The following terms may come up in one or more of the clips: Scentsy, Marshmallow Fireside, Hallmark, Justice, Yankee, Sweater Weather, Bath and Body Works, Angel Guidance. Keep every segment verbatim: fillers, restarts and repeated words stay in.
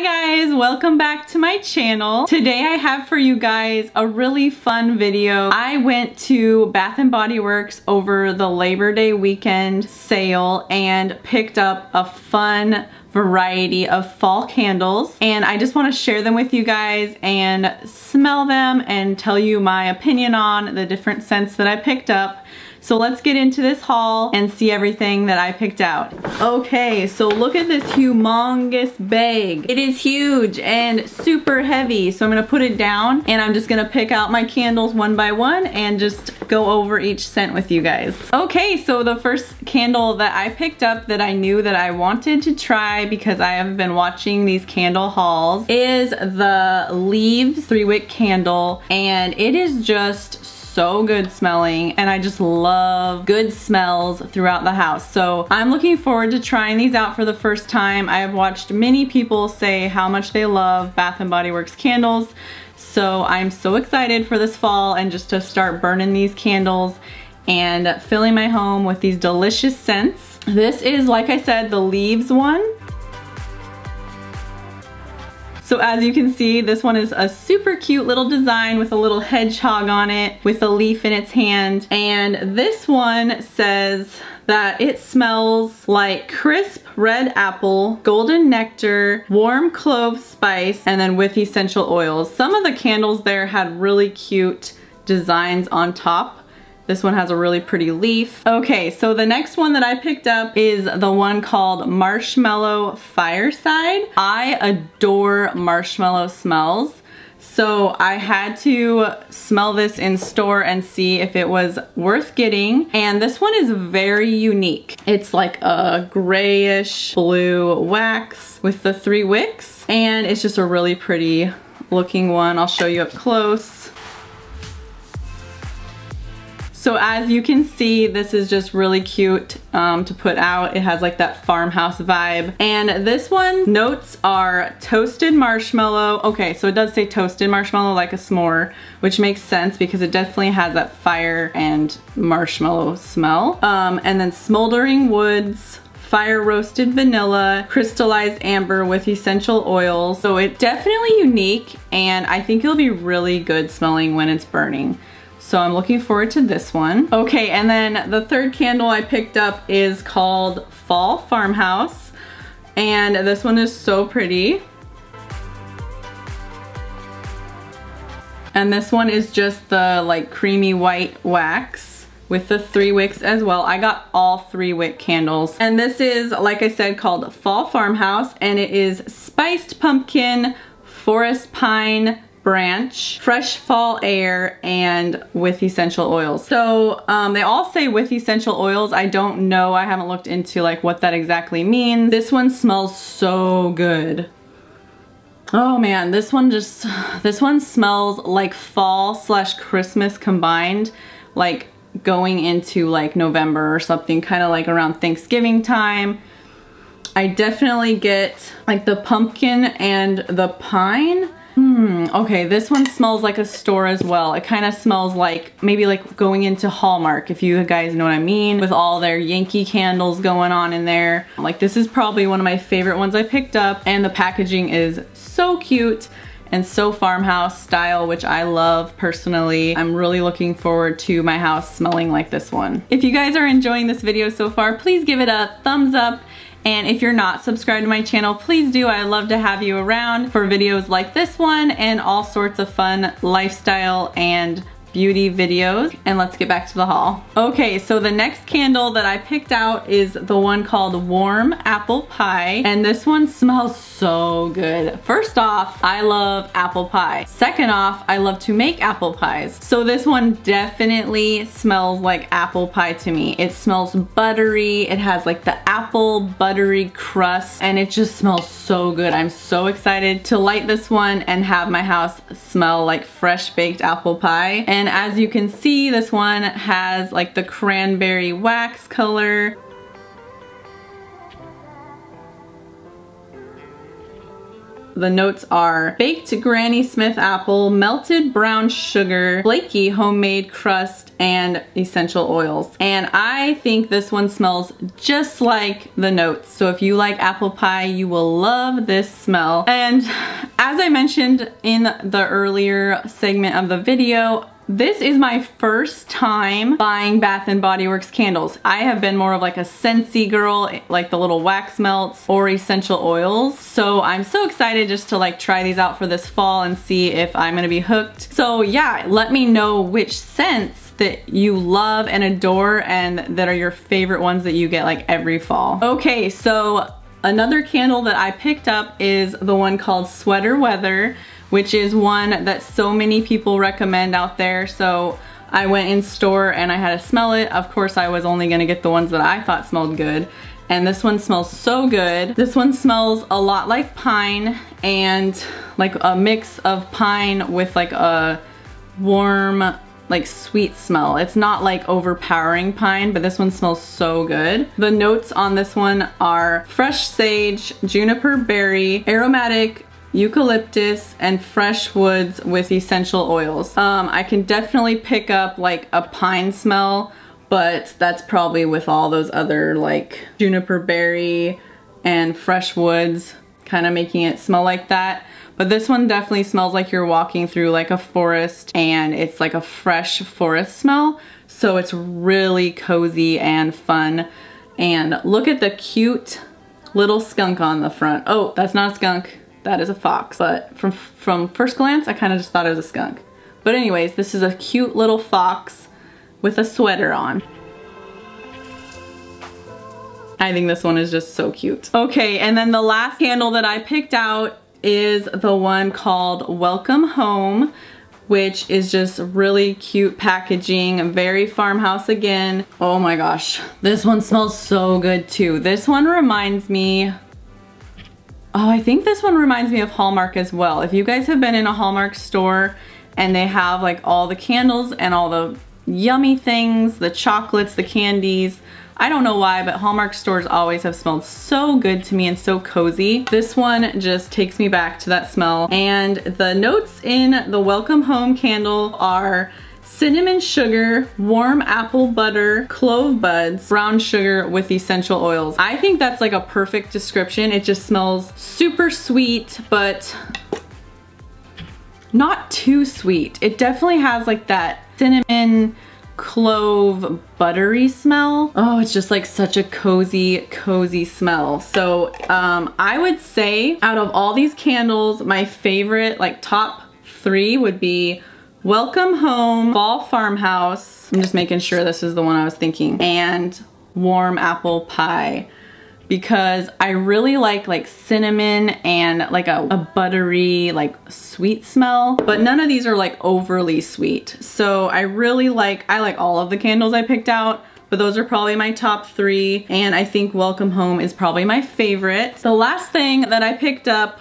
Hi guys, welcome back to my channel. Today I have for you guys a really fun video. I went to Bath and Body Works over the Labor Day weekend sale and picked up a fun variety of fall candles, and I just want to share them with you guys and smell them and tell you my opinion on the different scents that I picked up. So let's get into this haul and see everything that I picked out. Okay, so look at this humongous bag. It is huge and super heavy. So I'm gonna put it down and I'm just gonna pick out my candles one by one and just go over each scent with you guys. Okay, so the first candle that I picked up that I knew that I wanted to try because I have been watching these candle hauls is the Leaves three wick candle, and it is just so so good smelling, and I just love good smells throughout the house. So I'm looking forward to trying these out for the first time. I have watched many people say how much they love Bath and Body Works candles. So I'm so excited for this fall and just to start burning these candles and filling my home with these delicious scents. This is, like I said, the Leaves one. So as you can see, this one is a super cute little design with a little hedgehog on it with a leaf in its hand. And this one says that it smells like crisp red apple, golden nectar, warm clove spice, and then with essential oils. Some of the candles there had really cute designs on top. This one has a really pretty leaf. Okay, so the next one that I picked up is the one called Marshmallow Fireside. I adore marshmallow smells, so I had to smell this in store and see if it was worth getting. And this one is very unique. It's like a grayish blue wax with the three wicks, and it's just a really pretty looking one. I'll show you up close. So as you can see, this is just really cute um, to put out. It has like that farmhouse vibe. And this one, notes are toasted marshmallow. Okay, so it does say toasted marshmallow like a s'more, which makes sense because it definitely has that fire and marshmallow smell. Um, and then smoldering woods, fire roasted vanilla, crystallized amber with essential oils. So it's definitely unique, and I think it'll be really good smelling when it's burning. So I'm looking forward to this one. Okay, and then the third candle I picked up is called Fall Farmhouse. And this one is so pretty. And this one is just the like creamy white wax with the three wicks as well. I got all three wick candles. And this is, like I said, called Fall Farmhouse, and it is spiced pumpkin, forest pine, branch, fresh fall air, and with essential oils. So um, they all say with essential oils. I don't know, I haven't looked into like what that exactly means. This one smells so good. Oh man, this one just, this one smells like fall slash Christmas combined, like going into like November or something, kind of like around Thanksgiving time. I definitely get like the pumpkin and the pine. Hmm, okay, this one smells like a store as well. It kind of smells like, maybe like going into Hallmark, if you guys know what I mean, with all their Yankee candles going on in there. Like, this is probably one of my favorite ones I picked up, and the packaging is so cute and so farmhouse style, which I love personally. I'm really looking forward to my house smelling like this one. If you guys are enjoying this video so far, please give it a thumbs up. And if you're not subscribed to my channel, please do. I love to have you around for videos like this one and all sorts of fun lifestyle and beauty videos. And let's get back to the haul. Okay, so the next candle that I picked out is the one called Warm Apple Pie, and this one smells so good. First off, I love apple pie. Second off, I love to make apple pies. So this one definitely smells like apple pie to me. It smells buttery. It has like the apple buttery crust, and it just smells so good. I'm so excited to light this one and have my house smell like fresh baked apple pie. And And as you can see, this one has like the cranberry wax color. The notes are baked Granny Smith apple, melted brown sugar, flaky homemade crust, and essential oils. And I think this one smells just like the notes. So if you like apple pie, you will love this smell. And as I mentioned in the earlier segment of the video, this is my first time buying Bath and Body Works candles. I have been more of like a Scentsy girl, like the little wax melts or essential oils. So I'm so excited just to like try these out for this fall and see if I'm gonna be hooked. So yeah, let me know which scents that you love and adore and that are your favorite ones that you get like every fall. Okay, so another candle that I picked up is the one called Sweater Weather, which is one that so many people recommend out there. So I went in store and I had to smell it. Of course, I was only gonna get the ones that I thought smelled good. And this one smells so good. This one smells a lot like pine and like a mix of pine with like a warm, like sweet smell. It's not like overpowering pine, but this one smells so good. The notes on this one are fresh sage, juniper berry, aromatic eucalyptus, and fresh woods with essential oils. Um, I can definitely pick up like a pine smell, but that's probably with all those other like juniper berry and fresh woods kind of making it smell like that. But this one definitely smells like you're walking through like a forest, and it's like a fresh forest smell. So it's really cozy and fun. And look at the cute little skunk on the front. Oh, that's not a skunk. That is a fox. But from, from first glance, I kind of just thought it was a skunk. But anyways, this is a cute little fox with a sweater on. I think this one is just so cute. Okay, and then the last candle that I picked out is the one called Welcome Home, which is just really cute packaging, very farmhouse again. Oh my gosh, this one smells so good too. This one reminds me, oh, I think this one reminds me of Hallmark as well. If you guys have been in a Hallmark store and they have like all the candles and all the yummy things, the chocolates, the candies, I don't know why, but Hallmark stores always have smelled so good to me and so cozy. This one just takes me back to that smell. And the notes in the Welcome Home candle are cinnamon sugar, warm apple butter, clove buds, brown sugar with essential oils. I think that's like a perfect description. It just smells super sweet, but not too sweet. It definitely has like that cinnamon, clove, buttery smell. Oh, it's just like such a cozy, cozy smell. So um, I would say out of all these candles, my favorite, like top three would be Welcome Home, Fall Farmhouse. I'm just making sure this is the one I was thinking. And Warm Apple Pie, because I really like like cinnamon and like a, a buttery, like sweet smell, but none of these are like overly sweet. So I really like, I like all of the candles I picked out, but those are probably my top three. And I think Welcome Home is probably my favorite. The last thing that I picked up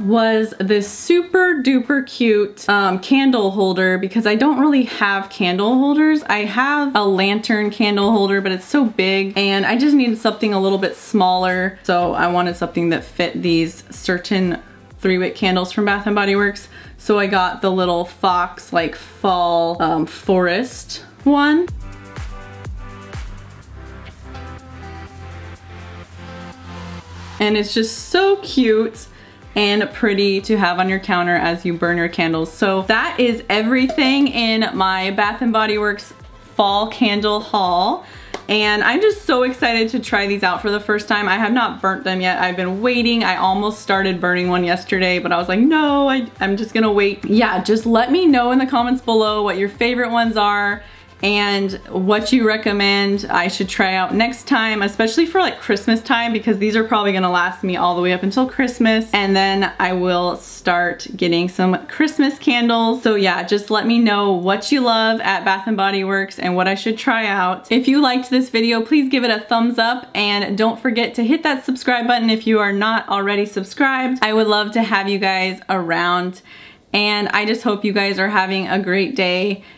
was this super duper cute um, candle holder, because I don't really have candle holders. I have a lantern candle holder, but it's so big and I just needed something a little bit smaller. So I wanted something that fit these certain three wick candles from Bath and Body Works. So I got the little fox like fall um, forest one. And it's just so cute and pretty to have on your counter as you burn your candles. So that is everything in my Bath and Body Works fall candle haul. And I'm just so excited to try these out for the first time. I have not burnt them yet. I've been waiting. I almost started burning one yesterday, but I was like, no, I, I'm just gonna wait. Yeah, just let me know in the comments below what your favorite ones are and what you recommend I should try out next time, especially for like Christmas time, because these are probably gonna last me all the way up until Christmas, and then I will start getting some Christmas candles. So yeah, just let me know what you love at Bath and Body Works and what I should try out. If you liked this video, please give it a thumbs up and don't forget to hit that subscribe button if you are not already subscribed. I would love to have you guys around, and I just hope you guys are having a great day.